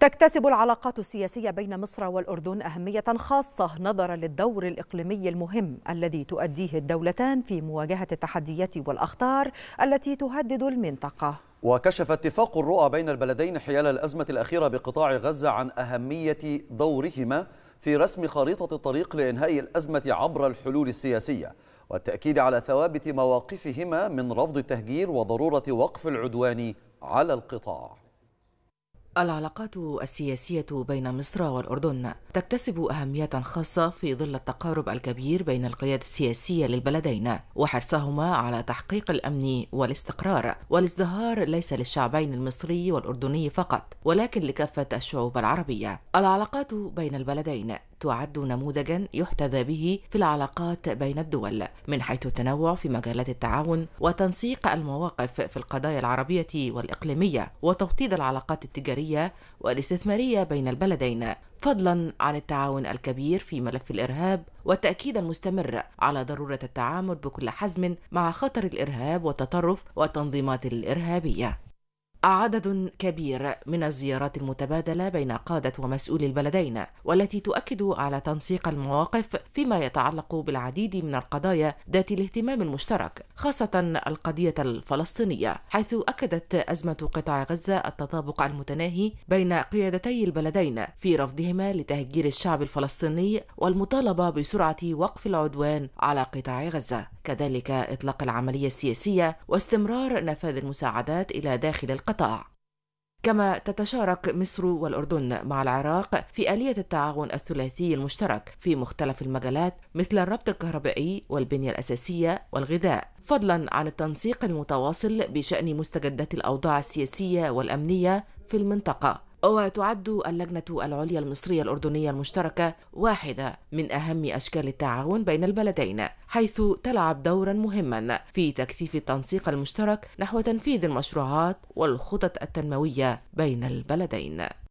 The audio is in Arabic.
تكتسب العلاقات السياسية بين مصر والأردن أهمية خاصة نظرا للدور الإقليمي المهم الذي تؤديه الدولتان في مواجهة التحديات والأخطار التي تهدد المنطقة. وكشف اتفاق الرؤى بين البلدين حيال الأزمة الأخيرة بقطاع غزة عن أهمية دورهما في رسم خريطة الطريق لإنهاء الأزمة عبر الحلول السياسية، والتأكيد على ثوابت مواقفهما من رفض التهجير وضرورة وقف العدوان على القطاع. العلاقات السياسية بين مصر والأردن تكتسب أهمية خاصة في ظل التقارب الكبير بين القيادة السياسية للبلدين وحرصهما على تحقيق الأمن والاستقرار والازدهار ليس للشعبين المصري والأردني فقط ولكن لكافة الشعوب العربية. العلاقات بين البلدين تعد نموذجا يحتذى به في العلاقات بين الدول من حيث التنوع في مجالات التعاون وتنسيق المواقف في القضايا العربية والإقليمية وتوطيد العلاقات التجارية والاستثمارية بين البلدين، فضلا عن التعاون الكبير في ملف الإرهاب والتأكيد المستمر على ضرورة التعامل بكل حزم مع خطر الإرهاب والتطرف والتنظيمات الإرهابية. عدد كبير من الزيارات المتبادلة بين قادة ومسؤولي البلدين والتي تؤكد على تنسيق المواقف فيما يتعلق بالعديد من القضايا ذات الاهتمام المشترك، خاصة القضية الفلسطينية، حيث أكدت أزمة قطاع غزة التطابق المتناهي بين قيادتي البلدين في رفضهما لتهجير الشعب الفلسطيني والمطالبة بسرعة وقف العدوان على قطاع غزة، كذلك إطلاق العملية السياسية واستمرار نفاذ المساعدات إلى داخل القطاع. كما تتشارك مصر والأردن مع العراق في آلية التعاون الثلاثي المشترك في مختلف المجالات مثل الربط الكهربائي والبنية الأساسية والغذاء، فضلا عن التنسيق المتواصل بشأن مستجدات الأوضاع السياسية والأمنية في المنطقة. وتعد اللجنة العليا المصرية الأردنية المشتركة واحدة من أهم أشكال التعاون بين البلدين، حيث تلعب دورا مهما في تكثيف التنسيق المشترك نحو تنفيذ المشروعات والخطط التنموية بين البلدين.